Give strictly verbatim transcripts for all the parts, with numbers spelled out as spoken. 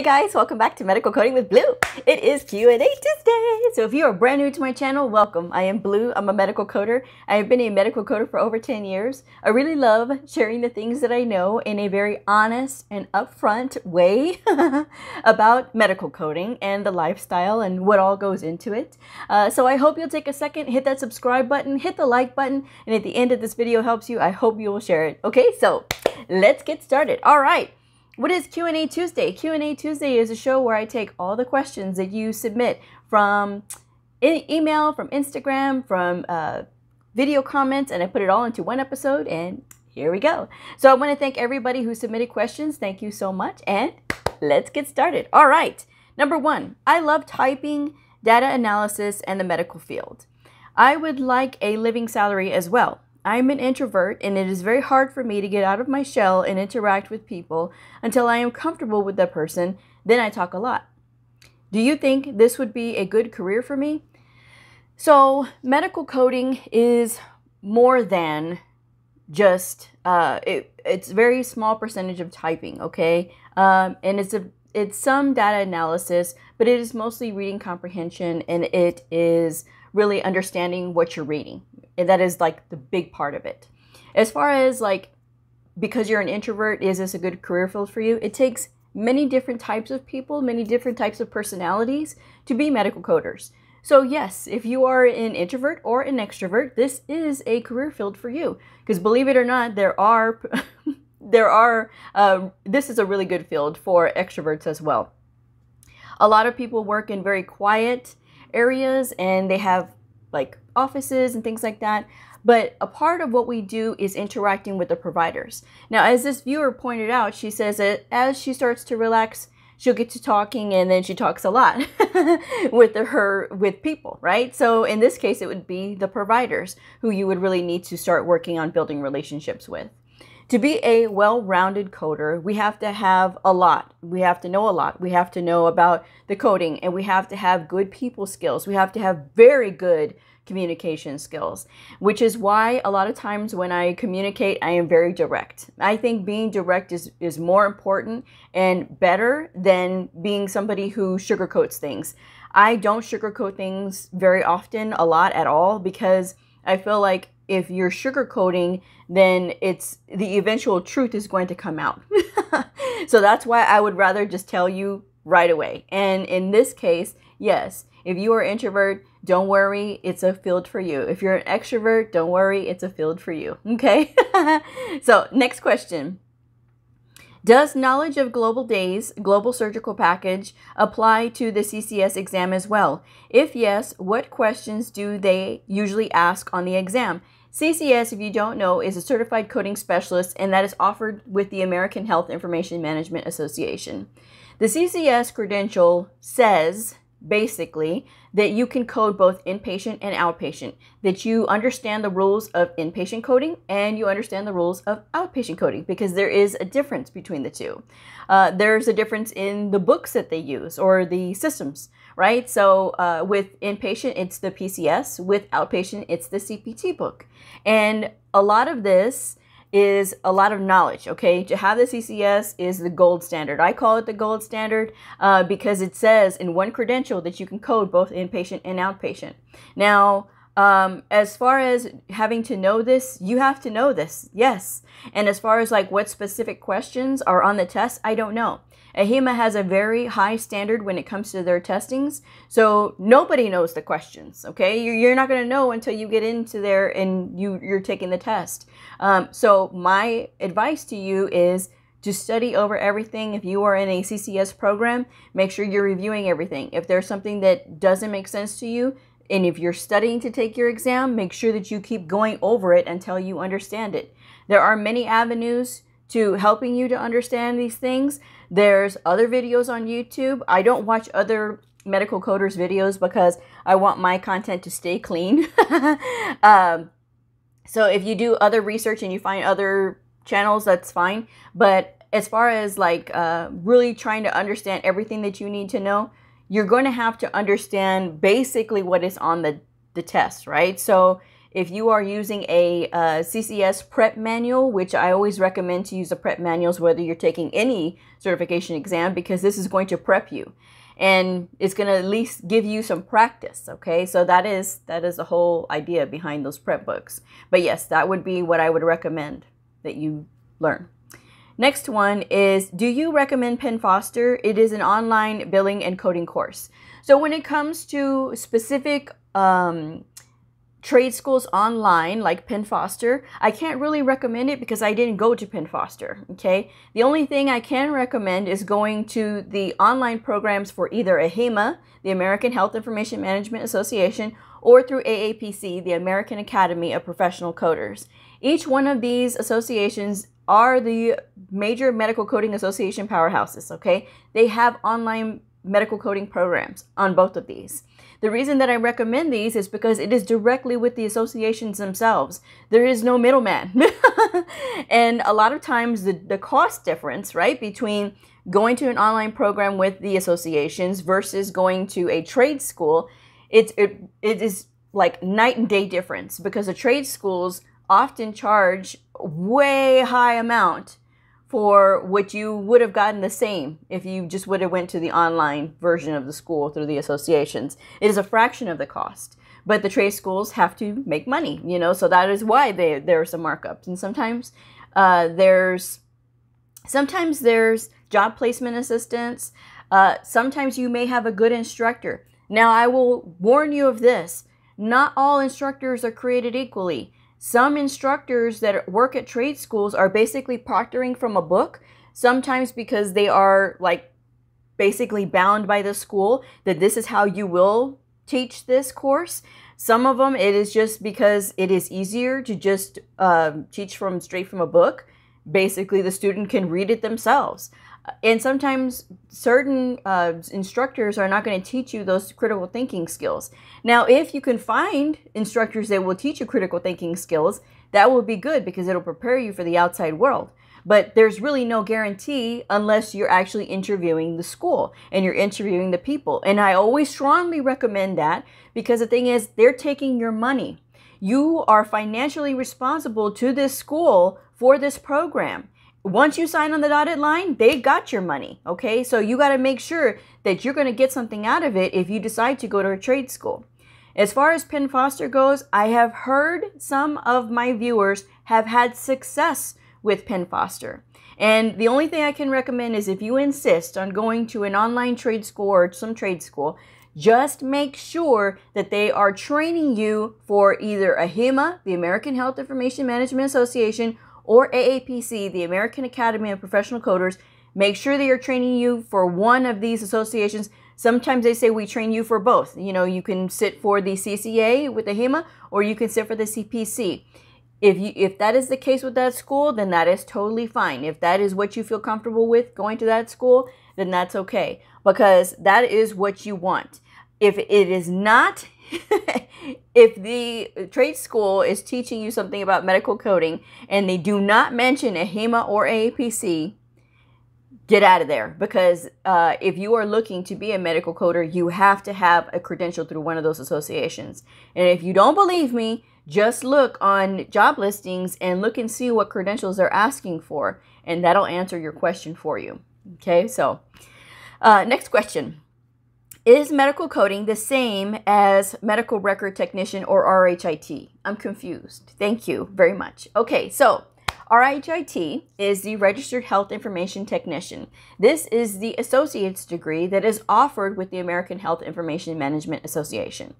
Hey guys, welcome back to Medical Coding with Blue. It is Q and A Tuesday. So if you are brand new to my channel, welcome. I am Blue. I'm a medical coder. I have been a medical coder for over ten years. I really love sharing the things that I know in a very honest and upfront way about medical coding and the lifestyle and what all goes into it. Uh, so I hope you'll take a second, hit that subscribe button, hit the like button, and if the end of this video helps you, I hope you will share it. Okay, so let's get started. All right. What is Q and A Tuesday? Q and A Tuesday is a show where I take all the questions that you submit from e email, from Instagram, from uh, video comments, and I put it all into one episode, and here we go. So I want to thank everybody who submitted questions. Thank you so much, and let's get started. All right. Number one, I love typing, data analysis, and the medical field. I would like a living salary as well. I'm an introvert, and it is very hard for me to get out of my shell and interact with people until I am comfortable with that person. Then I talk a lot. Do you think this would be a good career for me? So medical coding is more than just, uh, it, it's a very small percentage of typing, okay? Um, and it's, a, it's some data analysis, but it is mostly reading comprehension, and it is really understanding what you're reading. And that is like the big part of it. As far as like, because you're an introvert, is this a good career field for you? It takes many different types of people, many different types of personalities to be medical coders. So yes, if you are an introvert or an extrovert, this is a career field for you. Because believe it or not, there are, there are, uh, this is a really good field for extroverts as well. A lot of people work in very quiet areas, and they have like offices and things like that, but a part of what we do is interacting with the providers. Now, as this viewer pointed out, she says that as she starts to relax, she'll get to talking, and then she talks a lot with the, her with people, right? So in this case, it would be the providers who you would really need to start working on building relationships with. To be a well-rounded coder, we have to have a lot. We have to know a lot. We have to know about the coding, and we have to have good people skills. We have to have very good communication skills, which is why a lot of times when I communicate, I am very direct. I think being direct is, is more important and better than being somebody who sugarcoats things. I don't sugarcoat things very often, a lot at all, because I feel like if you're sugarcoating, then it's the eventual truth is going to come out. So that's why I would rather just tell you right away. And in this case, yes, if you are an introvert, don't worry, it's a field for you. If you're an extrovert, don't worry, it's a field for you. Okay? So next question. Does knowledge of global days, global surgical package, apply to the C C S exam as well? If yes, what questions do they usually ask on the exam? C C S, if you don't know, is a certified coding specialist, and that is offered with the American Health Information Management Association. The C C S credential says, basically, that you can code both inpatient and outpatient, that you understand the rules of inpatient coding and you understand the rules of outpatient coding, because there is a difference between the two. Uh, there's a difference in the books that they use or the systems, right? So uh, with inpatient, it's the P C S. With outpatient, it's the C P T book. And a lot of this is a lot of knowledge, okay? To have the C C S is the gold standard. I call it the gold standard uh, because it says in one credential that you can code both inpatient and outpatient. Now, um, as far as having to know this, you have to know this, yes. And as far as like what specific questions are on the test, I don't know. AHIMA has a very high standard when it comes to their testings, so nobody knows the questions, okay? You're not going to know until you get into there and you, you're taking the test. Um, so my advice to you is to study over everything. If you are in a C C S program, make sure you're reviewing everything. If there's something that doesn't make sense to you, and if you're studying to take your exam, make sure that you keep going over it until you understand it. There are many avenues to helping you to understand these things. There's other videos on YouTube. I don't watch other medical coders videos because I want my content to stay clean. um, so if you do other research and you find other channels, that's fine. But as far as like uh, really trying to understand everything that you need to know, you're going to have to understand basically what is on the, the test, right? So If you are using a uh, C C S prep manual, which I always recommend to use the prep manuals, whether you're taking any certification exam, because this is going to prep you and it's going to at least give you some practice. Okay. So that is, that is the whole idea behind those prep books. But yes, that would be what I would recommend that you learn. Next one is, do you recommend Penn Foster? It is an online billing and coding course. So when it comes to specific, um, trade schools online like Penn Foster, I can't really recommend it because I didn't go to Penn Foster, okay? The only thing I can recommend is going to the online programs for either AHIMA, the American Health Information Management Association, or through A A P C, the American Academy of Professional Coders. Each one of these associations are the major medical coding association powerhouses, okay? They have online medical coding programs on both of these. The reason that I recommend these is because it is directly with the associations themselves. There is no middleman. And a lot of times the, the cost difference, right, between going to an online program with the associations versus going to a trade school, it, it, it is like night and day difference, because the trade schools often charge way high amount for what you would have gotten the same if you just would have went to the online version of the school through the associations. It is a fraction of the cost, but the trade schools have to make money, you know, so that is why they, there are some markups. And sometimes uh, there's, sometimes there's job placement assistance. Uh, sometimes you may have a good instructor. Now I will warn you of this, not all instructors are created equally. Some instructors that work at trade schools are basically proctoring from a book, sometimes because they are like basically bound by the school that this is how you will teach this course. Some of them, it is just because it is easier to just uh, teach from straight from a book. Basically, the student can read it themselves. And sometimes certain uh, instructors are not going to teach you those critical thinking skills. Now, if you can find instructors that will teach you critical thinking skills, that will be good because it'll prepare you for the outside world. But there's really no guarantee unless you're actually interviewing the school and you're interviewing the people. And I always strongly recommend that, because the thing is, they're taking your money. You are financially responsible to this school for this program. Once you sign on the dotted line, they got your money, okay? So you got to make sure that you're going to get something out of it if you decide to go to a trade school. As far as Penn Foster goes, I have heard some of my viewers have had success with Penn Foster. And the only thing I can recommend is, if you insist on going to an online trade school or some trade school, just make sure that they are training you for either AHIMA, the American Health Information Management Association, or A A P C, the American Academy of Professional Coders. Make sure that you're training you for one of these associations. Sometimes they say we train you for both. You know, you can sit for the C C A with AHIMA, or you can sit for the C P C. If you, if that is the case with that school, then that is totally fine. If that is what you feel comfortable with going to that school, then that's okay, because that is what you want. If it is not, if the trade school is teaching you something about medical coding and they do not mention AHIMA or A A P C, get out of there. Because uh, if you are looking to be a medical coder, you have to have a credential through one of those associations. And if you don't believe me, just look on job listings and look and see what credentials they're asking for. And that'll answer your question for you. Okay, so uh, next question. Is medical coding the same as medical record technician or R H I T? I'm confused. Thank you very much. Okay, so R H I T is the Registered Health Information Technician. This is the associate's degree that is offered with the American Health Information Management Association.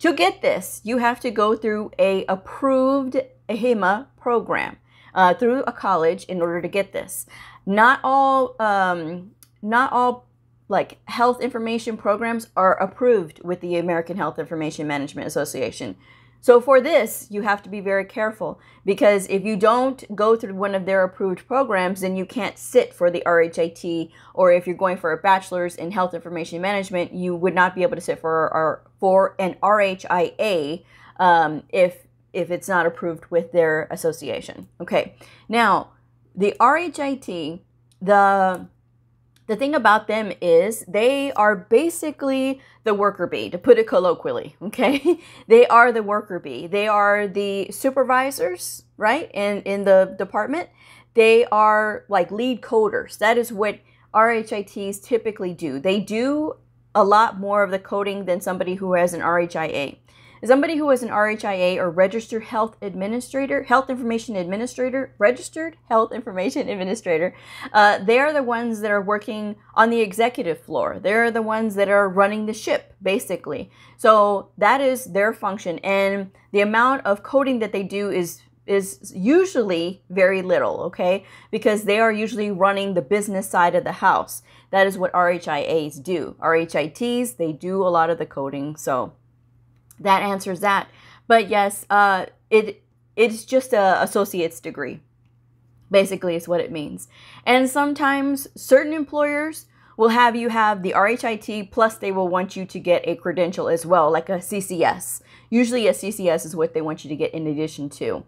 To get this, you have to go through a approved AHIMA program uh, through a college in order to get this. Not all, um, not all like health information programs are approved with the American Health Information Management Association. So for this, you have to be very careful, because if you don't go through one of their approved programs, then you can't sit for the R H I T, or if you're going for a bachelor's in health information management, you would not be able to sit for, for an R H I A um, if, if it's not approved with their association. Okay, now the R H I T, the The thing about them is they are basically the worker bee, to put it colloquially, okay? They are the worker bee. They are the supervisors, right, in, in the department. They are like lead coders. That is what R H I Ts typically do. They do a lot more of the coding than somebody who has an R H I A. Somebody who is an R H I A or registered health administrator, health information administrator, registered health information administrator, uh, they are the ones that are working on the executive floor. They're the ones that are running the ship, basically. So that is their function. And the amount of coding that they do is is usually very little, okay? Because they are usually running the business side of the house. That is what R H I As do. R H I Ts, they do a lot of the coding, so that answers that. But yes, uh, it it's just a associate's degree. Basically is what it means. And sometimes certain employers will have you have the R H I T, plus they will want you to get a credential as well, like a C C S. Usually a C C S is what they want you to get in addition to.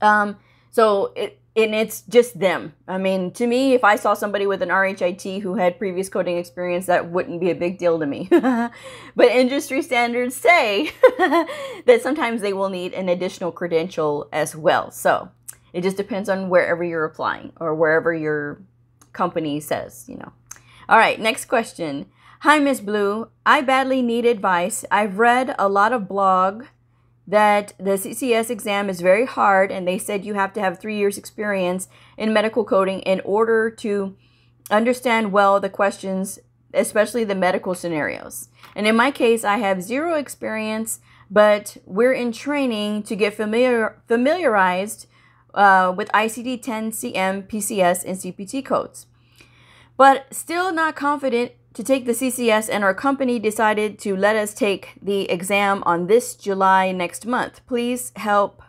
Um, so it, and it's just them. I mean, to me, if I saw somebody with an R H I T who had previous coding experience, that wouldn't be a big deal to me. But industry standards say that sometimes they will need an additional credential as well. So it just depends on wherever you're applying or wherever your company says, you know. All right, next question. Hi, Miz Blue. I badly need advice. I've read a lot of blogs that the C C S exam is very hard, and they said you have to have three years experience in medical coding in order to understand well the questions, especially the medical scenarios. And in my case, I have zero experience, but we're in training to get familiar, familiarized uh, with I C D ten C M, P C S, and C P T codes, but still not confident to take the C C S, and our company decided to let us take the exam on this July next month. Please help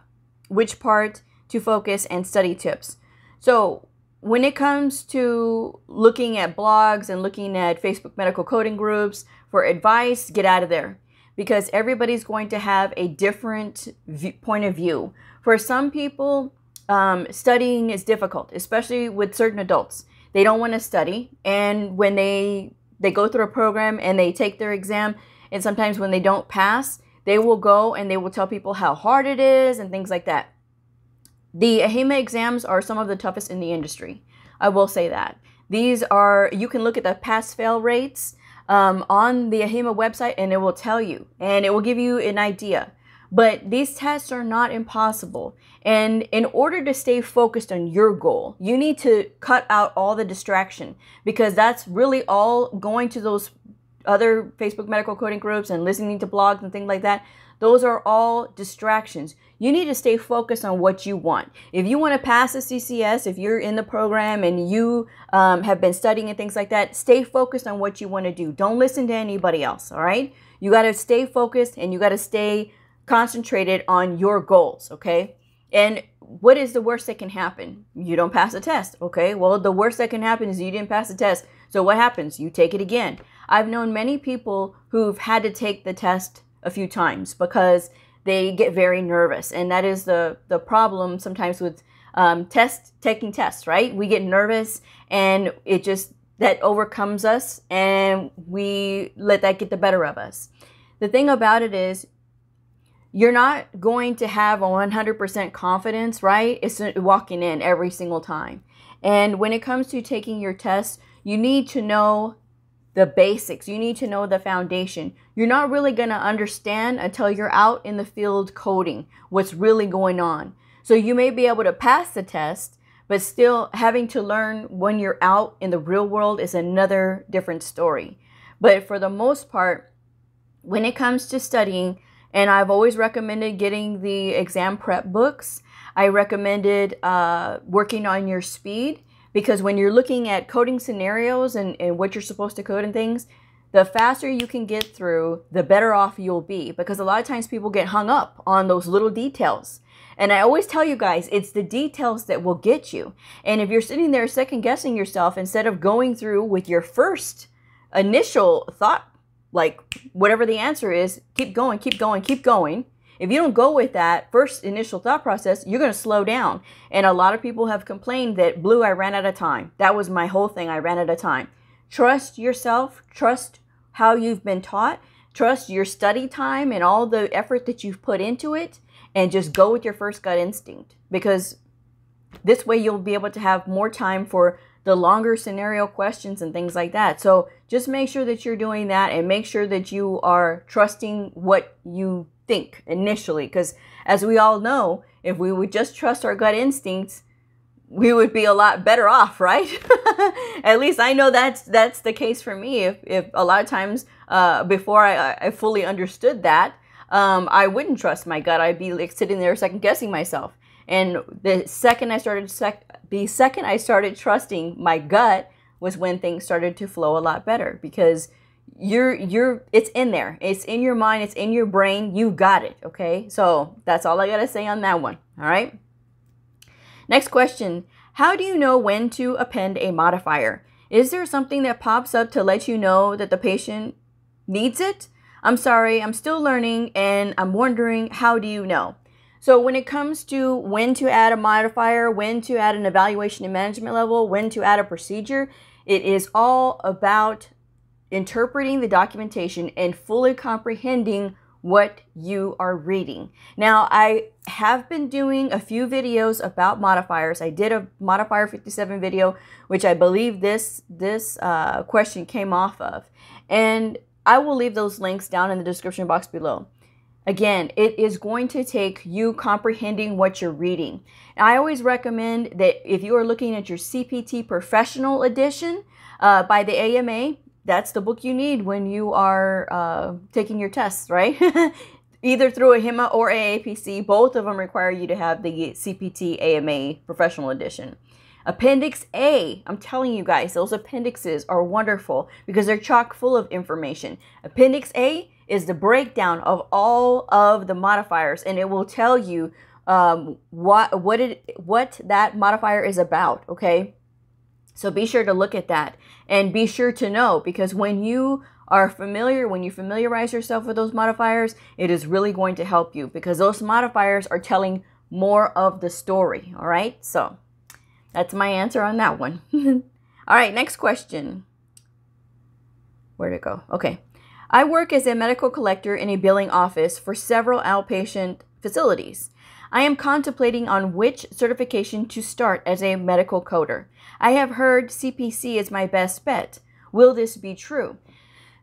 which part to focus and study tips. So when it comes to looking at blogs and looking at Facebook medical coding groups for advice, get out of there, because everybody's going to have a different view, point of view. For some people, um, studying is difficult, especially with certain adults. They don't want to study, and when they They go through a program and they take their exam, and sometimes when they don't pass, they will go and they will tell people how hard it is and things like that. The AHIMA exams are some of the toughest in the industry. I will say that. These are, you can look at the pass-fail rates um, on the AHIMA website, and it will tell you, and it will give you an idea. But these tests are not impossible. And in order to stay focused on your goal, you need to cut out all the distraction, because that's really all going to those other Facebook medical coding groups and listening to blogs and things like that. Those are all distractions. You need to stay focused on what you want. If you want to pass a C C S, if you're in the program and you um, have been studying and things like that, stay focused on what you want to do. Don't listen to anybody else, all right? You got to stay focused, and you got to stay concentrated on your goals, okay? And what is the worst that can happen? You don't pass a test, okay? Well, the worst that can happen is you didn't pass the test. So what happens? You take it again. I've known many people who've had to take the test a few times because they get very nervous. And that is the, the problem sometimes with um, test taking tests, right? We get nervous, and it just, that overcomes us, and we let that get the better of us. The thing about it is, you're not going to have one hundred percent confidence, right? It's walking in every single time. And when it comes to taking your test, you need to know the basics. You need to know the foundation. You're not really going to understand until you're out in the field coding what's really going on. So you may be able to pass the test, but still having to learn when you're out in the real world is another different story. But for the most part, when it comes to studying, and I've always recommended getting the exam prep books. I recommended uh, working on your speed, because when you're looking at coding scenarios and, and what you're supposed to code and things, the faster you can get through, the better off you'll be, because a lot of times people get hung up on those little details. And I always tell you guys, it's the details that will get you. And if you're sitting there second guessing yourself, instead of going through with your first initial thought, like whatever the answer is, keep going, keep going, keep going. If you don't go with that first initial thought process, you're going to slow down. And a lot of people have complained that, Blue, I ran out of time. That was my whole thing. I ran out of time. Trust yourself. Trust how you've been taught. Trust your study time and all the effort that you've put into it. And just go with your first gut instinct, because this way you'll be able to have more time for the longer scenario questions and things like that. So just make sure that you're doing that, and make sure that you are trusting what you think initially. Because as we all know, if we would just trust our gut instincts, we would be a lot better off, right? At least I know that's that's the case for me. If, if a lot of times uh, before I, I fully understood that, um, I wouldn't trust my gut. I'd be like sitting there second guessing myself. And the second I started sec the second I started trusting my gut was when things started to flow a lot better, because you're you're it's in there. It's in your mind, it's in your brain. You got it, okay? So, that's all I got to say on that one, all right? Next question. How do you know when to append a modifier? Is there something that pops up to let you know that the patient needs it? I'm sorry, I'm still learning and I'm wondering, how do you know? So when it comes to when to add a modifier, when to add an evaluation and management level, when to add a procedure, it is all about interpreting the documentation and fully comprehending what you are reading. Now, I have been doing a few videos about modifiers. I did a modifier fifty-seven video, which I believe this, this uh, question came off of. And I will leave those links down in the description box below. Again, it is going to take you comprehending what you're reading. And I always recommend that if you are looking at your C P T Professional Edition uh, by the A M A, that's the book you need when you are uh, taking your tests, right? Either through AHIMA or A A P C, both of them require you to have the C P T A M A Professional Edition. Appendix A, I'm telling you guys, those appendixes are wonderful because they're chock full of information. Appendix A is the breakdown of all of the modifiers, and it will tell you um, what what it what that modifier is about. Okay, so be sure to look at that and be sure to know, because when you are familiar, when you familiarize yourself with those modifiers, it is really going to help you, because those modifiers are telling more of the story. All right, so that's my answer on that one. All right, next question. Where'd it go? Okay. I work as a medical collector in a billing office for several outpatient facilities. I am contemplating on which certification to start as a medical coder. I have heard C P C is my best bet. Will this be true?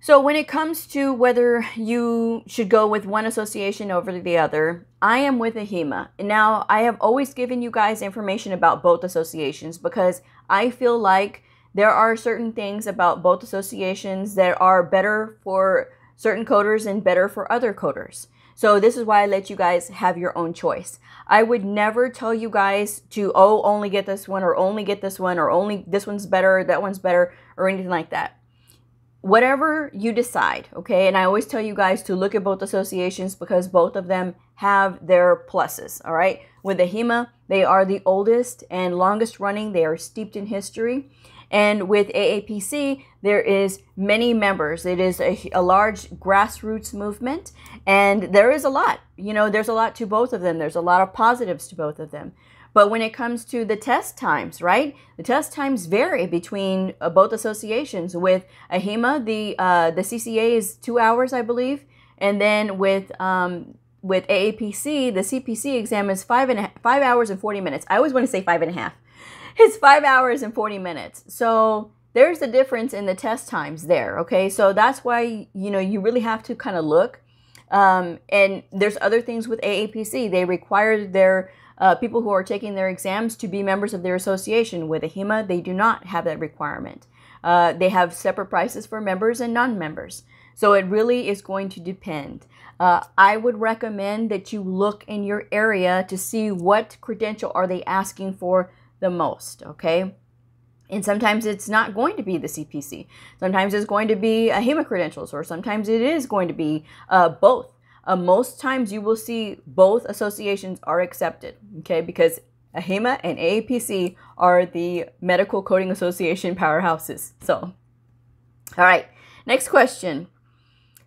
So when it comes to whether you should go with one association over the other, I am with AHIMA. Now, I have always given you guys information about both associations, because I feel like there are certain things about both associations that are better for certain coders and better for other coders. So this is why I let you guys have your own choice. I would never tell you guys to, oh, only get this one, or only get this one, or only this one's better, or that one's better, or anything like that. Whatever you decide, okay? And I always tell you guys to look at both associations, because both of them have their pluses, all right? With AHIMA, they are the oldest and longest running. They are steeped in history. And with A A P C, there is many members. It is a, a large grassroots movement, and there is a lot. You know, there's a lot to both of them. There's a lot of positives to both of them. But when it comes to the test times, right? The test times vary between uh, both associations. With AHIMA, the uh, the C C A is two hours, I believe, and then with um, with A A P C, the C P C exam is five and a, five hours and forty minutes. I always want to say five and a half. It's five hours and forty minutes. So there's the difference in the test times there, okay? So that's why, you know, you really have to kind of look. Um, and there's other things with A A P C. They require their uh, people who are taking their exams to be members of their association. With AHIMA, they do not have that requirement. Uh, they have separate prices for members and non-members. So it really is going to depend. Uh, I would recommend that you look in your area to see what credential are they asking for the most, okay? And sometimes it's not going to be the C P C. Sometimes it's going to be AHIMA credentials, or sometimes it is going to be uh, both. Uh, most times you will see both associations are accepted, okay? Because AHIMA and A A P C are the medical coding association powerhouses. So, all right, next question.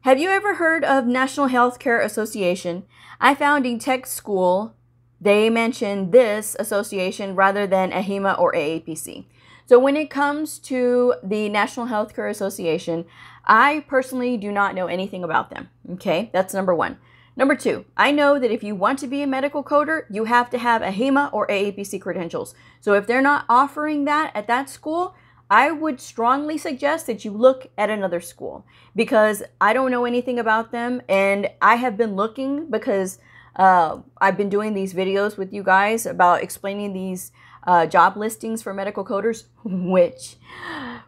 Have you ever heard of National Healthcare Association? I found in tech school, they mentioned this association rather than AHIMA or A A P C. So when it comes to the National Healthcare Association, I personally do not know anything about them. Okay, that's number one. Number two, I know that if you want to be a medical coder, you have to have AHIMA or A A P C credentials. So if they're not offering that at that school, I would strongly suggest that you look at another school, because I don't know anything about them. And I have been looking because uh, I've been doing these videos with you guys about explaining these uh, job listings for medical coders, which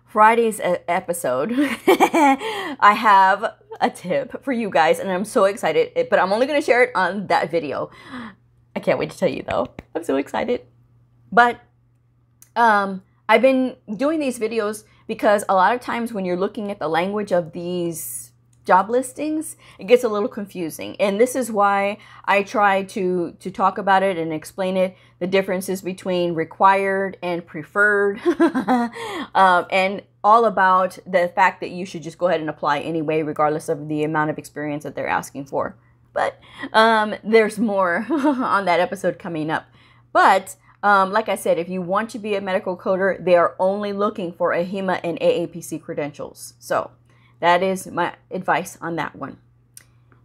Friday's episode, I have a tip for you guys and I'm so excited, but I'm only going to share it on that video. I can't wait to tell you though. I'm so excited. But um, I've been doing these videos because a lot of times when you're looking at the language of these job listings, it gets a little confusing. And this is why I try to, to talk about it and explain it, the differences between required and preferred, um, and all about the fact that you should just go ahead and apply anyway, regardless of the amount of experience that they're asking for. But um, there's more on that episode coming up. But um, like I said, if you want to be a medical coder, they are only looking for AHIMA and A A P C credentials. So that is my advice on that one.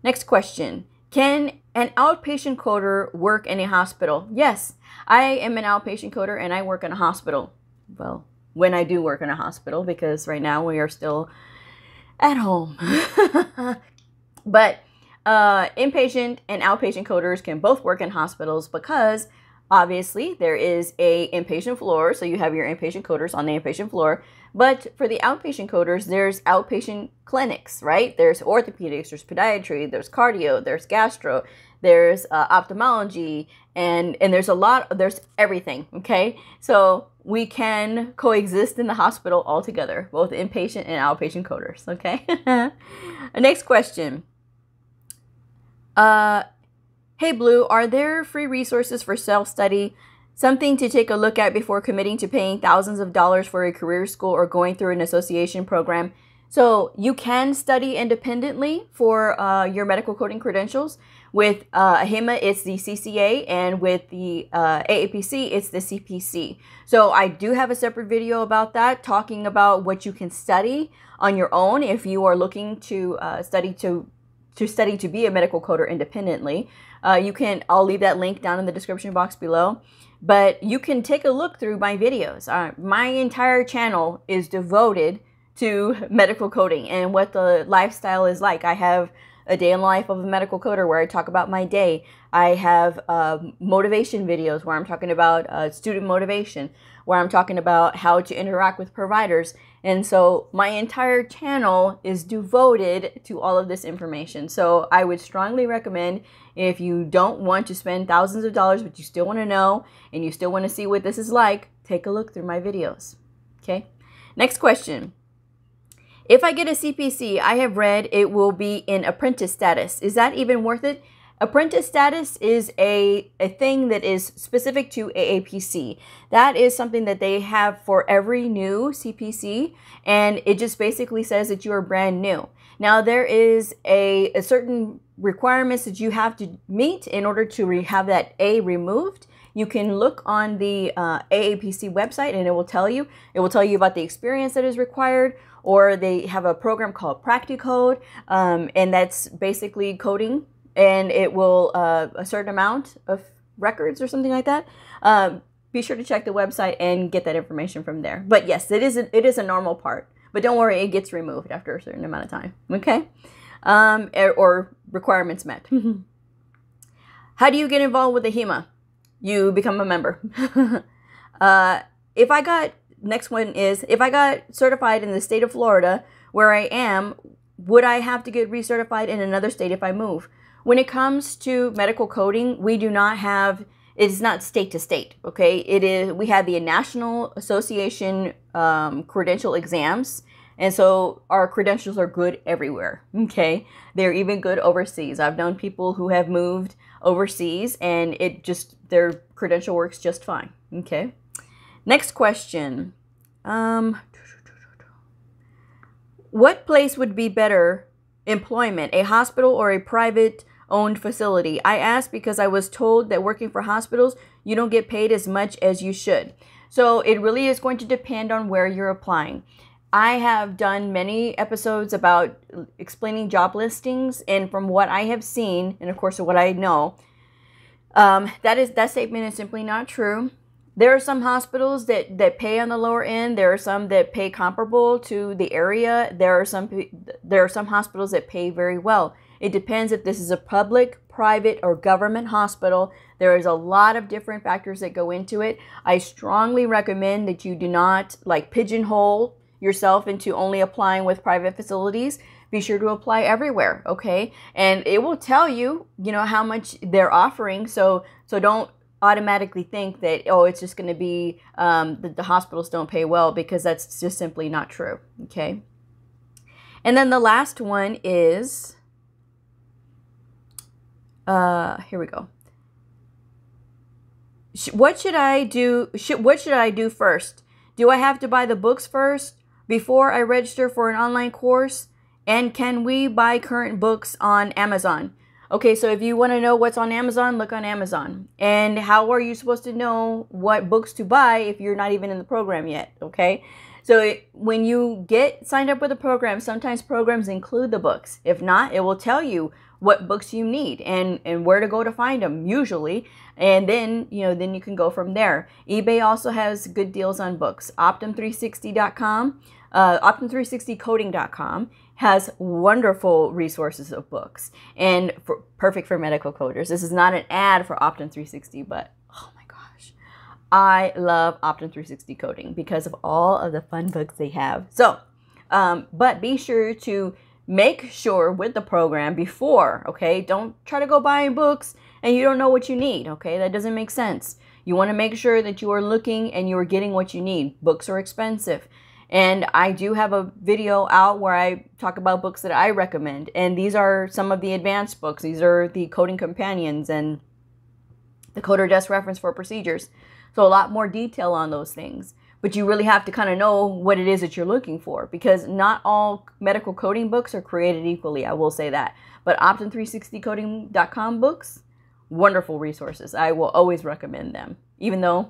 Next question. Can an outpatient coder work in a hospital? Yes, I am an outpatient coder and I work in a hospital. Well, when I do work in a hospital, because right now we are still at home. But uh, inpatient and outpatient coders can both work in hospitals because obviously there is a inpatient floor. So you have your inpatient coders on the inpatient floor. But for the outpatient coders, there's outpatient clinics, right? There's orthopedics, there's podiatry, there's cardio, there's gastro, there's uh, ophthalmology, and, and there's a lot, there's everything, okay? So we can coexist in the hospital altogether, both inpatient and outpatient coders, okay? Next question. Uh, hey, Blue, are there free resources for self-study? Something to take a look at before committing to paying thousands of dollars for a career school or going through an association program. So you can study independently for uh, your medical coding credentials. With uh, AHIMA, it's the C C A, and with the uh, A A P C, it's the C P C. So I do have a separate video about that, talking about what you can study on your own if you are looking to uh, study to to study to be a medical coder independently. Uh, you can. I'll leave that link down in the description box below. But you can take a look through my videos. Uh, my entire channel is devoted to medical coding and what the lifestyle is like. I have a day in the life of a medical coder where I talk about my day. I have uh, motivation videos where I'm talking about uh, student motivation, where I'm talking about how to interact with providers. And so my entire channel is devoted to all of this information. So I would strongly recommend, if you don't want to spend thousands of dollars, but you still want to know and you still want to see what this is like, take a look through my videos. Okay. Next question. If I get a C P C, I have read it will be in apprentice status. Is that even worth it? Apprentice status is a, a thing that is specific to A A P C. That is something that they have for every new C P C, and it just basically says that you are brand new. Now, there is a, a certain requirements that you have to meet in order to re have that A removed. You can look on the uh, A A P C website and it will tell you. It will tell you about the experience that is required, or they have a program called Practicode, um, and that's basically coding. And it will, uh, a certain amount of records or something like that. Um, be sure to check the website and get that information from there. But yes, it is a, it is a normal part. But don't worry, it gets removed after a certain amount of time. Okay? Um, or, or requirements met. How do you get involved with AHIMA? You become a member. uh, if I got, next one is, if I got certified in the state of Florida where I am, would I have to get recertified in another state if I move? When it comes to medical coding, we do not have, it's not state to state, okay? It is, we have the National Association um, credential exams, and so our credentials are good everywhere, okay? They're even good overseas. I've known people who have moved overseas and it just, their credential works just fine, okay? Next question. Um, what place would be better Employment, a hospital or a private owned facility. I asked because I was told that working for hospitals, you don't get paid as much as you should. So it really is going to depend on where you're applying. I have done many episodes about explaining job listings, and from what I have seen, and of course what I know, um, that is that statement is simply not true. There are some hospitals that, that pay on the lower end. There are some that pay comparable to the area. There are some there are some hospitals that pay very well. It depends if this is a public, private, or government hospital. There is a lot of different factors that go into it. I strongly recommend that you do not like pigeonhole yourself into only applying with private facilities. Be sure to apply everywhere, okay? And it will tell you, you know, how much they're offering. So, so don't automatically think that, oh, it's just going to be um, that the hospitals don't pay well, because that's just simply not true, okay? And then the last one is, uh, here we go. What should I do? Should, what should I do first? Do I have to buy the books first before I register for an online course? And can we buy current books on Amazon? Okay, so if you want to know what's on Amazon, look on Amazon. And how are you supposed to know what books to buy if you're not even in the program yet, okay? So it, when you get signed up with a program, sometimes programs include the books. If not, it will tell you what books you need and, and where to go to find them, usually. And then, you know, then you can go from there. eBay also has good deals on books. Optum three sixty dot com, uh, Optum three sixty coding dot com has wonderful resources of books, and for, perfect for medical coders. This is not an ad for Optum three sixty, but oh my gosh, I love Optum three sixty Coding because of all of the fun books they have. So, um, but be sure to make sure with the program before, okay? Don't try to go buying books and you don't know what you need, okay? That doesn't make sense. You want to make sure that you are looking and you are getting what you need. Books are expensive. And I do have a video out where I talk about books that I recommend. And these are some of the advanced books. These are the Coding Companions and the Coder Desk Reference for Procedures. So a lot more detail on those things. But you really have to kind of know what it is that you're looking for, because not all medical coding books are created equally. I will say that. But Optum three sixty coding dot com books, wonderful resources. I will always recommend them, even though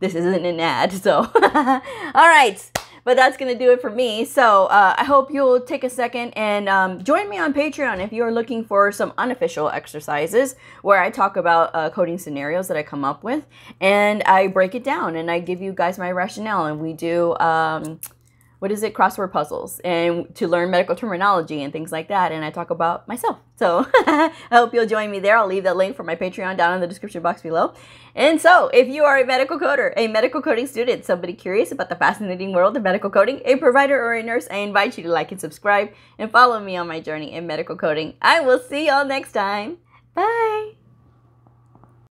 this isn't an ad. So, all right. But that's going to do it for me. So uh, I hope you'll take a second and um, join me on Patreon if you're looking for some unofficial exercises where I talk about uh, coding scenarios that I come up with. And I break it down and I give you guys my rationale. And we do, um, what is it, crossword puzzles, and to learn medical terminology and things like that. And I talk about myself. So I hope you'll join me there. I'll leave that link for my Patreon down in the description box below. And so if you are a medical coder, a medical coding student, somebody curious about the fascinating world of medical coding, a provider or a nurse, I invite you to like and subscribe and follow me on my journey in medical coding. I will see y'all next time. Bye.